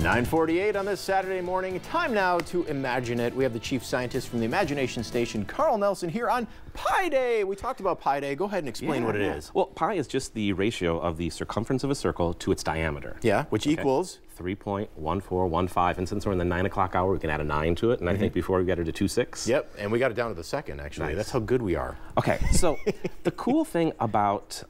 9:48 on this Saturday morning. Time now to imagine it. We have the chief scientist from the Imagination Station, Carl Nelson, here on Pi Day. We talked about Pi Day. Go ahead and explain what it is. Well, pi is just the ratio of the circumference of a circle to its diameter. Yeah, which equals 3.1415, and since we're in the 9 o'clock hour, we can add a 9 to it, and I think before we got her to 2.6. Yep, and we got it down to the second, actually. Nice. That's how good we are. Okay, so the cool thing about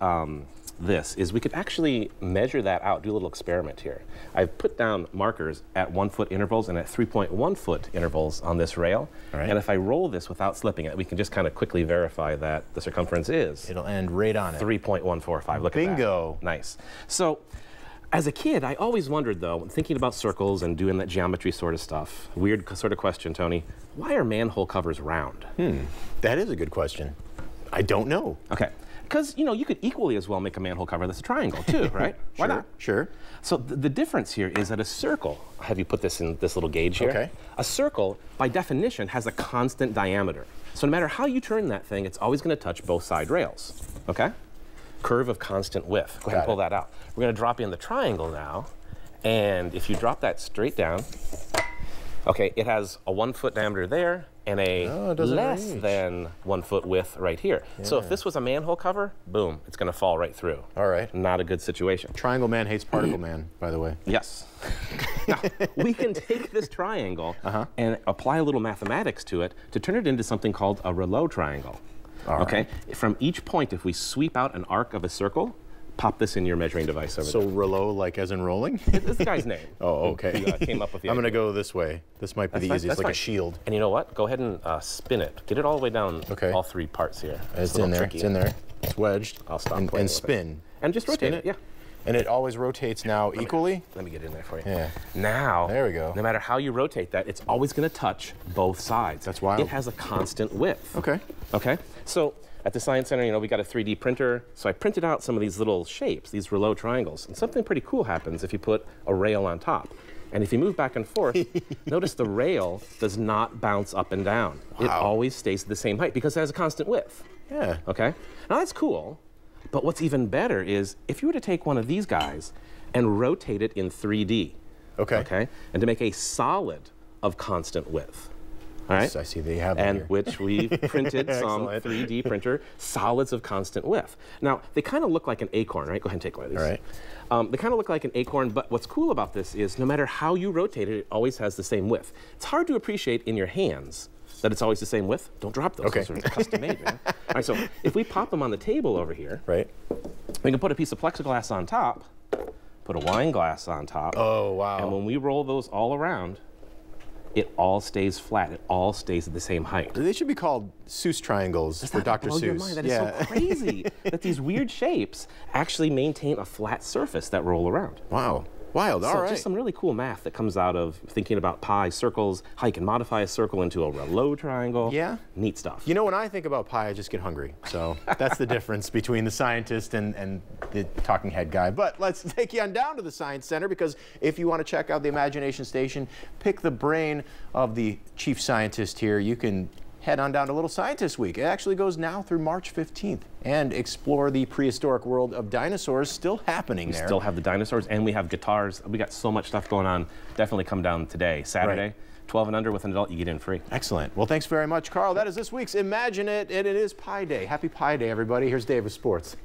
this is we could actually measure that out, do a little experiment here. I've put down markers at 1 foot intervals and at 3.1 foot intervals on this rail, and if I roll this without slipping it, we can just kind of quickly verify that the circumference is. It'll end right on it. 3.145, look at that. Bingo. Nice. So, as a kid, I always wondered, though, thinking about circles and doing that geometry sort of stuff, weird sort of question, Tony, why are manhole covers round? That is a good question. I don't know. Okay. Because, you know, you could equally as well make a manhole cover that's a triangle, too, right? Why not? Sure. So the difference here is that a circle, I'll have you put this in this little gauge here. Okay. A circle, by definition, has a constant diameter. So no matter how you turn that thing, it's always going to touch both side rails, okay? Curve of constant width. Go ahead and pull that out. We're going to drop in the triangle now, and if you drop that straight down, okay, it has a 1 foot diameter there and a less than 1 foot width right here. Yeah. So if this was a manhole cover, boom, it's going to fall right through. All right. Not a good situation. Triangle man hates particle man, by the way. Yes. Now, we can take this triangle and apply a little mathematics to it to turn it into something called a Reuleaux triangle. Okay, from each point, if we sweep out an arc of a circle, pop this in your measuring device over there. So Reuleaux, like as in rolling? It's the guy's name. Oh, okay. He came up with the idea. I'm going to go this way. This might be the easiest, like a shield. And you know what? Go ahead and spin it. Get it all the way down, all three parts here. It's in there. It's in there. It's wedged. I'll stop playing and spin. And just rotate it. Yeah. And it always rotates now equally? Let me get in there for you. Yeah. Now, there we go. No matter how you rotate that, it's always going to touch both sides. That's wild. It has a constant width. Okay. Okay? So at the Science Center, you know, we got a 3D printer. So I printed out some of these little shapes, these Reuleaux triangles. And something pretty cool happens if you put a rail on top. And if you move back and forth, notice the rail does not bounce up and down. Wow. It always stays the same height because it has a constant width. Yeah. Okay? Now that's cool. But what's even better is if you were to take one of these guys and rotate it in 3D, okay, and to make a solid of constant width, all right? Yes, I see they have that here. Which we've printed some 3D printer solids of constant width. Now, they kind of look like an acorn, right? Go ahead and take one of these. All right. They kind of look like an acorn, but what's cool about this is no matter how you rotate it, it always has the same width. It's hard to appreciate in your hands that it's always the same width. Don't drop those. Okay. Those are custom made, man. All right, so if we pop them on the table over here, we can put a piece of plexiglass on top, put a wine glass on top. Oh, wow. And when we roll those all around, it all stays flat. It all stays at the same height. They should be called Seuss triangles for Dr. Seuss. Blow your mind? That is so crazy that these weird shapes actually maintain a flat surface that roll around. Wow. Wild, all right. So just some really cool math that comes out of thinking about pi, circles, how you can modify a circle into a Reuleaux triangle. Yeah. Neat stuff. You know, when I think about pi, I just get hungry. So that's the difference between the scientist and the talking head guy. But let's take you on down to the Science Center, because if you want to check out the Imagination Station, pick the brain of the chief scientist here, you can head on down to Little Scientist Week. It actually goes now through March 15th, and explore the prehistoric world of dinosaurs still happening there. We still have the dinosaurs, and we have guitars. We got so much stuff going on. Definitely come down today, Saturday, 12 and under with an adult. You get in free. Excellent. Well, thanks very much, Carl. That is this week's Imagine It, and it is Pi Day. Happy Pi Day, everybody. Here's Dave with sports.